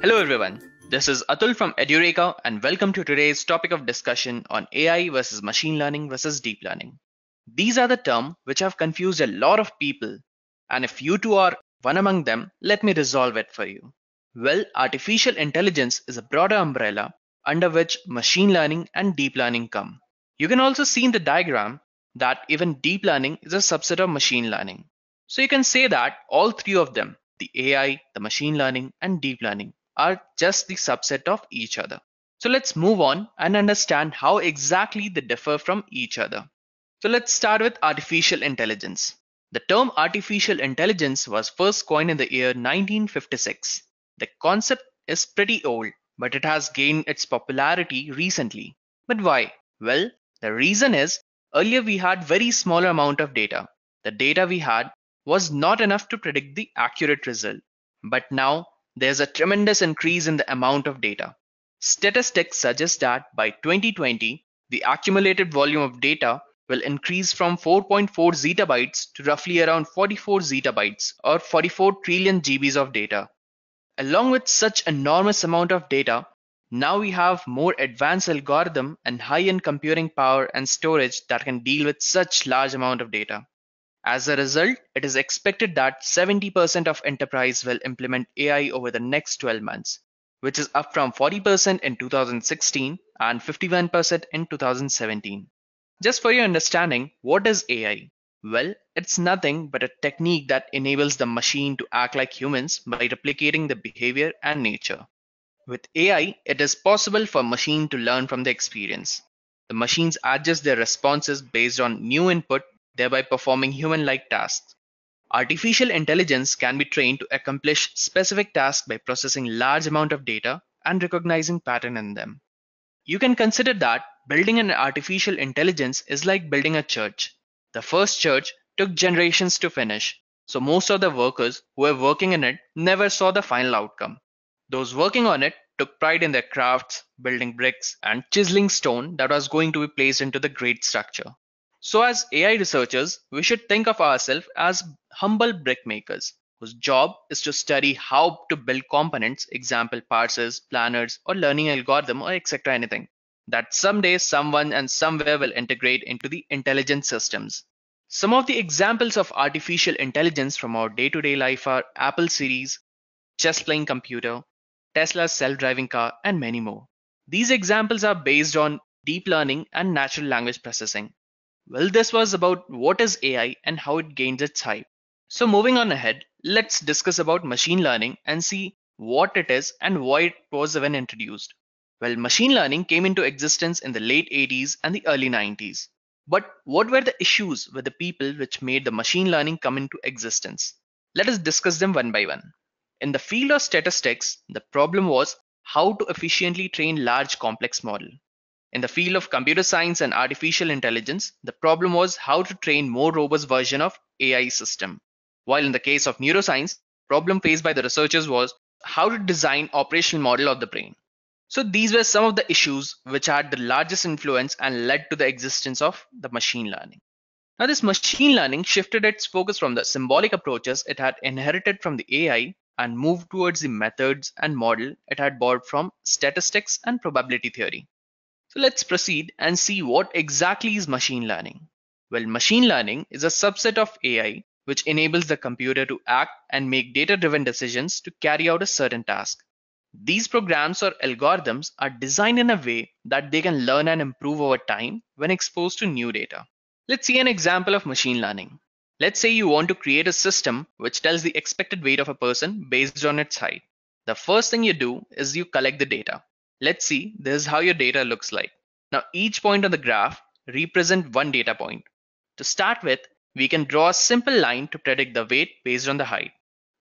Hello everyone, this is Atul from Edureka and welcome to today's topic of discussion on AI versus machine learning versus deep learning. These are the terms which have confused a lot of people, and if you two are one among them, let me resolve it for you. Well, artificial intelligence is a broader umbrella under which machine learning and deep learning come. You can also see in the diagram that even deep learning is a subset of machine learning. So you can say that all three of them, the AI, the machine learning and deep learning, are just the subset of each other. So let's move on and understand how exactly they differ from each other. So let's start with artificial intelligence. The term artificial intelligence was first coined in the year 1956. The concept is pretty old, but it has gained its popularity recently. But why? Well, the reason is earlier we had very small amount of data. The data we had was not enough to predict the accurate result. But now, there's a tremendous increase in the amount of data. Statistics suggest that by 2020, the accumulated volume of data will increase from 4.4 zettabytes to roughly around 44 zettabytes or 44 trillion GBs of data. Along with such enormous amount of data, now we have more advanced algorithm and high-end computing power and storage that can deal with such large amount of data. As a result, it is expected that 70% of enterprise will implement AI over the next 12 months, which is up from 40% in 2016 and 51% in 2017. Just for your understanding, what is AI? Well, it's nothing but a technique that enables the machine to act like humans by replicating the behavior and nature. With AI, it is possible for a machine to learn from the experience. The machines adjust their responses based on new input, thereby performing human-like tasks. Artificial intelligence can be trained to accomplish specific tasks by processing large amount of data and recognizing pattern in them. You can consider that building an artificial intelligence is like building a church. The first church took generations to finish, so most of the workers who were working in it never saw the final outcome. Those working on it took pride in their crafts, building bricks and chiseling stone that was going to be placed into the great structure. So as AI researchers, we should think of ourselves as humble brickmakers, whose job is to study how to build components, example parsers, planners, or learning algorithm, or etc. anything, that someday someone and somewhere will integrate into the intelligent systems. Some of the examples of artificial intelligence from our day-to-day life are Apple series, chess-playing computer, Tesla's self-driving car, and many more. These examples are based on deep learning and natural language processing. Well, this was about what is AI and how it gains its hype. So moving on ahead, let's discuss about machine learning and see what it is and why it was even introduced. Well, machine learning came into existence in the late 80s and the early 90s. But what were the issues with the people which made the machine learning come into existence? Let us discuss them one by one. In the field of statistics, the problem was how to efficiently train large complex models. In the field of computer science and artificial intelligence, the problem was how to train more robust version of AI system. While in the case of neuroscience, problem faced by the researchers was how to design operational model of the brain. So these were some of the issues which had the largest influence and led to the existence of the machine learning. Now this machine learning shifted its focus from the symbolic approaches it had inherited from the AI and moved towards the methods and model it had borrowed from statistics and probability theory. So let's proceed and see what exactly is machine learning. Well, machine learning is a subset of AI which enables the computer to act and make data-driven decisions to carry out a certain task. These programs or algorithms are designed in a way that they can learn and improve over time when exposed to new data. Let's see an example of machine learning. Let's say you want to create a system which tells the expected weight of a person based on its height. The first thing you do is you collect the data. Let's see, this is how your data looks like. Now each point on the graph represents one data point. To start with, we can draw a simple line to predict the weight based on the height.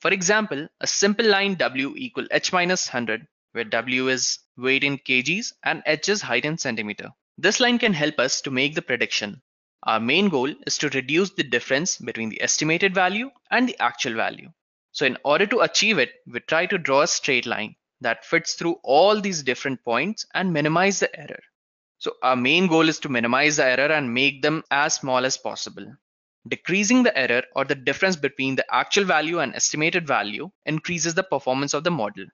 For example, a simple line W equal H minus 100, where W is weight in kgs and H is height in centimeter. This line can help us to make the prediction. Our main goal is to reduce the difference between the estimated value and the actual value. So in order to achieve it, we try to draw a straight line that fits through all these different points and minimize the error. So our main goal is to minimize the error and make them as small as possible. Decreasing the error or the difference between the actual value and estimated value increases the performance of the model.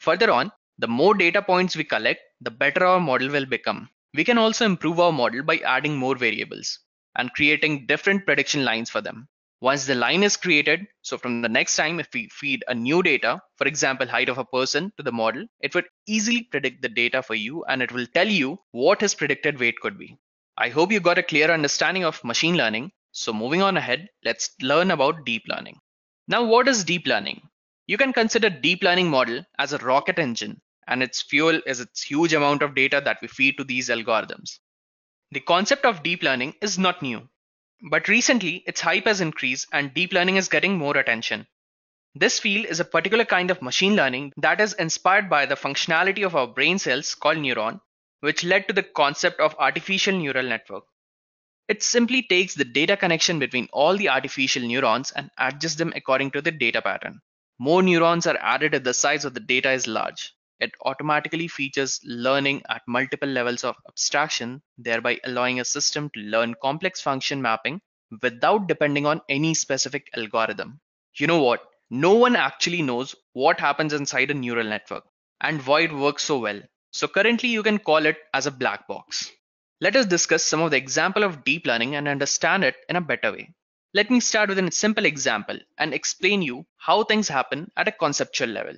Further on, the more data points we collect, the better our model will become. We can also improve our model by adding more variables and creating different prediction lines for them. Once the line is created, so from the next time if we feed a new data, for example, height of a person to the model, it would easily predict the data for you and it will tell you what his predicted weight could be. I hope you got a clear understanding of machine learning. So moving on ahead, let's learn about deep learning. Now, what is deep learning? You can consider deep learning model as a rocket engine, and its fuel is its huge amount of data that we feed to these algorithms. The concept of deep learning is not new, but recently its hype has increased and deep learning is getting more attention. This field is a particular kind of machine learning that is inspired by the functionality of our brain cells called neuron, which led to the concept of artificial neural network. It simply takes the data connection between all the artificial neurons and adjusts them according to the data pattern. More neurons are added if the size of the data is large. It automatically features learning at multiple levels of abstraction, thereby allowing a system to learn complex function mapping without depending on any specific algorithm. You know what? No one actually knows what happens inside a neural network and why it works so well. So currently you can call it as a black box. Let us discuss some of the examples of deep learning and understand it in a better way. Let me start with a simple example and explain you how things happen at a conceptual level.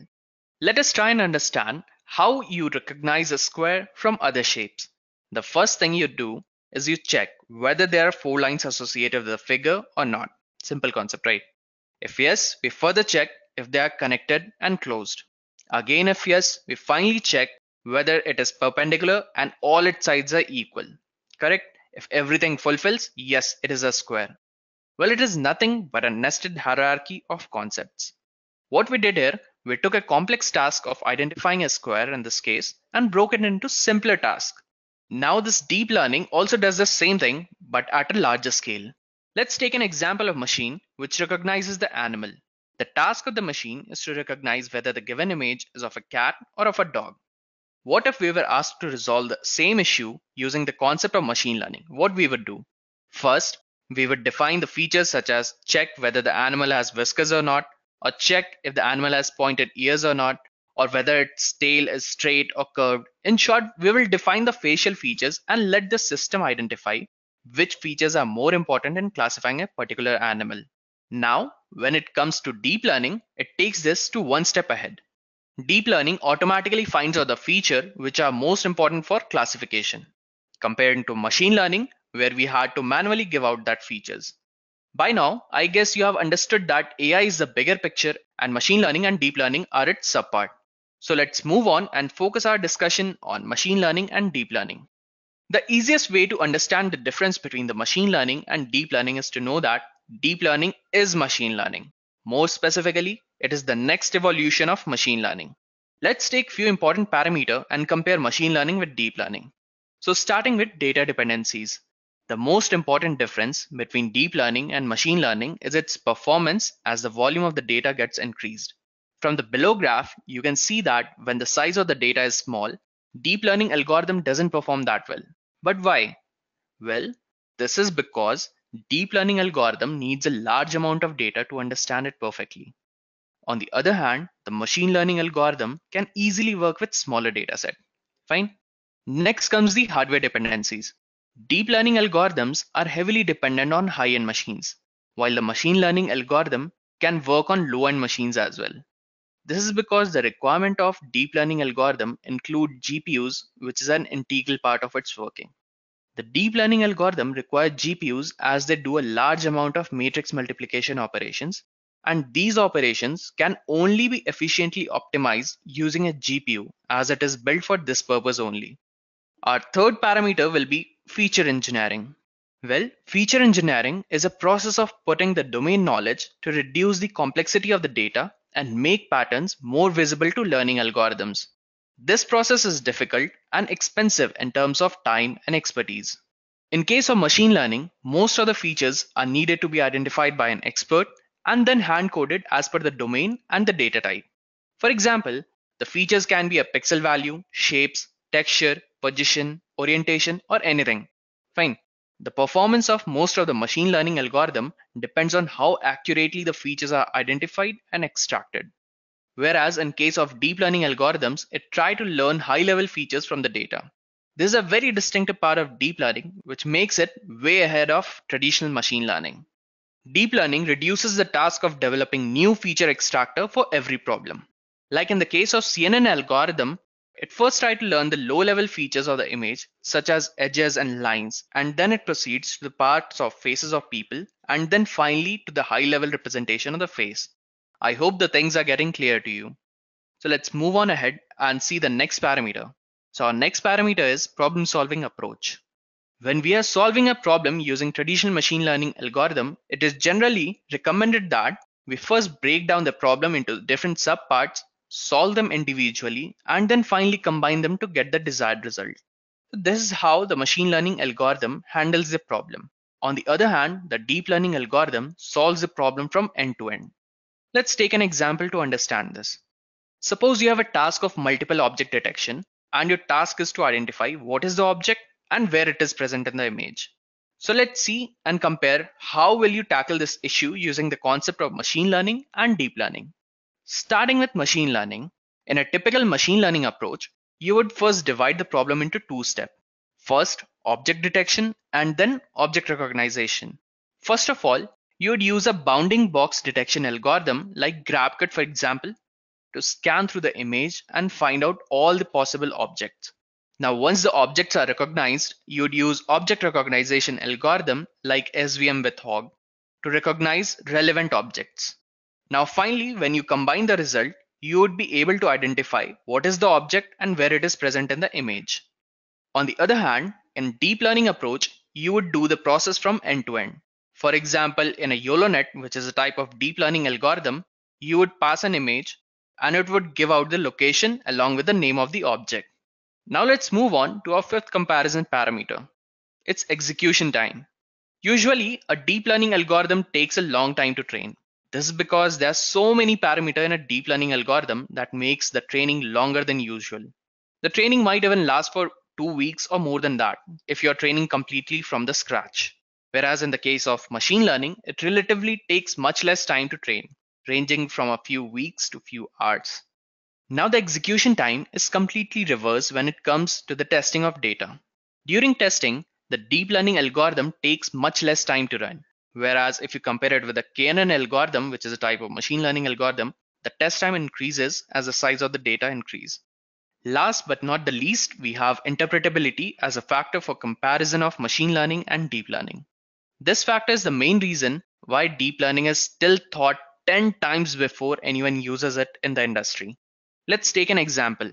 Let us try and understand how you recognize a square from other shapes. The first thing you do is you check whether there are four lines associated with the figure or not. Simple concept, right? If yes, we further check if they are connected and closed. Again, if yes, we finally check whether it is perpendicular and all its sides are equal. Correct? If everything fulfills, yes, it is a square. Well, it is nothing but a nested hierarchy of concepts. What we did here, we took a complex task of identifying a square in this case and broke it into simpler tasks. Now this deep learning also does the same thing, but at a larger scale. Let's take an example of machine which recognizes the animal. The task of the machine is to recognize whether the given image is of a cat or of a dog. What if we were asked to resolve the same issue using the concept of machine learning? What we would do? First, we would define the features such as check whether the animal has whiskers or not, or check if the animal has pointed ears or not, or whether its tail is straight or curved. In short, we will define the facial features and let the system identify which features are more important in classifying a particular animal. Now, when it comes to deep learning, it takes this to one step ahead. Deep learning automatically finds out the feature which are most important for classification, compared to machine learning, where we had to manually give out that features. By now, I guess you have understood that AI is the bigger picture and machine learning and deep learning are its subpart. So let's move on and focus our discussion on machine learning and deep learning. The easiest way to understand the difference between the machine learning and deep learning is to know that deep learning is machine learning. More specifically, it is the next evolution of machine learning. Let's take few important parameters and compare machine learning with deep learning. So starting with data dependencies. The most important difference between deep learning and machine learning is its performance as the volume of the data gets increased. From the below graph, you can see that when the size of the data is small, deep learning algorithm doesn't perform that well. But why? Well, this is because deep learning algorithm needs a large amount of data to understand it perfectly. On the other hand, the machine learning algorithm can easily work with smaller data set. Fine. Next comes the hardware dependencies. Deep learning algorithms are heavily dependent on high-end machines, while the machine learning algorithm can work on low-end machines as well. This is because the requirement of deep learning algorithm include GPUs, which is an integral part of its working. The deep learning algorithm require GPUs as they do a large amount of matrix multiplication operations, and these operations can only be efficiently optimized using a GPU as it is built for this purpose only. Our third parameter will be feature engineering. Well, feature engineering is a process of putting the domain knowledge to reduce the complexity of the data and make patterns more visible to learning algorithms. This process is difficult and expensive in terms of time and expertise. In case of machine learning, most of the features are needed to be identified by an expert and then hand-coded as per the domain and the data type. For example, the features can be a pixel value, shapes, texture, position, orientation, or anything. Fine. The performance of most of the machine learning algorithm depends on how accurately the features are identified and extracted. Whereas in case of deep learning algorithms, it tries to learn high-level features from the data. This is a very distinctive part of deep learning, which makes it way ahead of traditional machine learning. Deep learning reduces the task of developing new feature extractor for every problem. Like in the case of CNN algorithm, it first tries to learn the low-level features of the image, such as edges and lines, and then it proceeds to the parts of faces of people, and then finally to the high-level representation of the face. I hope the things are getting clear to you. So let's move on ahead and see the next parameter. So our next parameter is problem-solving approach. When we are solving a problem using traditional machine learning algorithm, it is generally recommended that we first break down the problem into different subparts, solve them individually, and then finally combine them to get the desired result. So this is how the machine learning algorithm handles the problem. On the other hand, the deep learning algorithm solves the problem from end to end. Let's take an example to understand this. Suppose you have a task of multiple object detection, and your task is to identify what is the object and where it is present in the image. So let's see and compare how will you tackle this issue using the concept of machine learning and deep learning. Starting with machine learning, in a typical machine learning approach, you would first divide the problem into two steps. First, object detection and then object recognition. First of all, you would use a bounding box detection algorithm like GrabCut, for example, to scan through the image and find out all the possible objects. Now, once the objects are recognized, you would use object recognition algorithm like SVM with hog to recognize relevant objects. Now, finally, when you combine the result, you would be able to identify what is the object and where it is present in the image. On the other hand, in deep learning approach, you would do the process from end to end. For example, in a YOLO net, which is a type of deep learning algorithm, you would pass an image and it would give out the location along with the name of the object. Now let's move on to our fifth comparison parameter. It's execution time. Usually, a deep learning algorithm takes a long time to train. This is because there are so many parameters in a deep learning algorithm that makes the training longer than usual. The training might even last for 2 weeks or more than that if you're training completely from the scratch. Whereas in the case of machine learning, it relatively takes much less time to train, ranging from a few weeks to few hours. Now the execution time is completely reversed when it comes to the testing of data. During testing, the deep learning algorithm takes much less time to run. Whereas if you compare it with the KNN algorithm, which is a type of machine learning algorithm, the test time increases as the size of the data increases. Last but not the least, we have interpretability as a factor for comparison of machine learning and deep learning. This factor is the main reason why deep learning is still thought 10 times before anyone uses it in the industry. Let's take an example.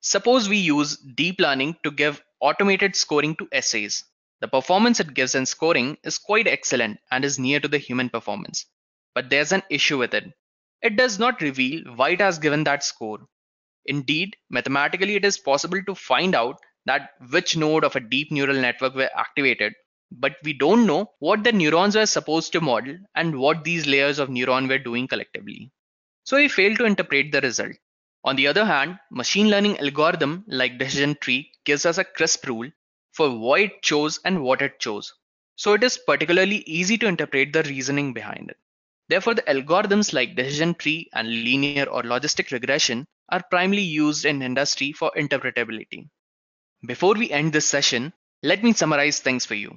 Suppose we use deep learning to give automated scoring to essays. The performance it gives in scoring is quite excellent and is near to the human performance. But there's an issue with it. It does not reveal why it has given that score. Indeed, mathematically it is possible to find out that which node of a deep neural network were activated, but we don't know what the neurons were supposed to model and what these layers of neuron were doing collectively. So we fail to interpret the result. On the other hand, machine learning algorithm like decision tree gives us a crisp rule for why it chose and what it chose. So it is particularly easy to interpret the reasoning behind it. Therefore, the algorithms like decision tree and linear or logistic regression are primarily used in industry for interpretability. Before we end this session, let me summarize things for you.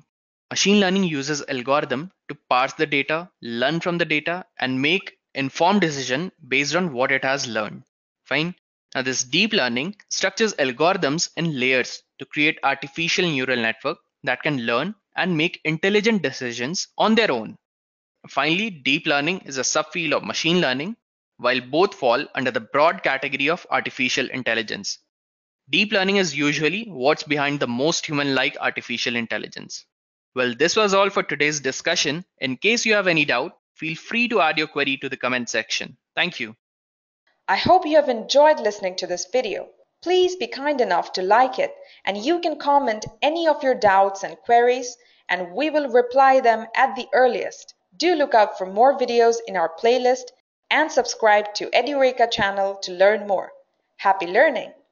Machine learning uses algorithm to parse the data, learn from the data, and make informed decision based on what it has learned. Fine. Now this deep learning structures algorithms in layers to create artificial neural network that can learn and make intelligent decisions on their own. Finally, deep learning is a subfield of machine learning, while both fall under the broad category of artificial intelligence. Deep learning is usually what's behind the most human-like artificial intelligence. Well, this was all for today's discussion. In case you have any doubt, feel free to add your query to the comment section. Thank you. I hope you have enjoyed listening to this video. Please be kind enough to like it, and you can comment any of your doubts and queries, and we will reply them at the earliest. Do look out for more videos in our playlist and subscribe to Edureka channel to learn more. Happy learning!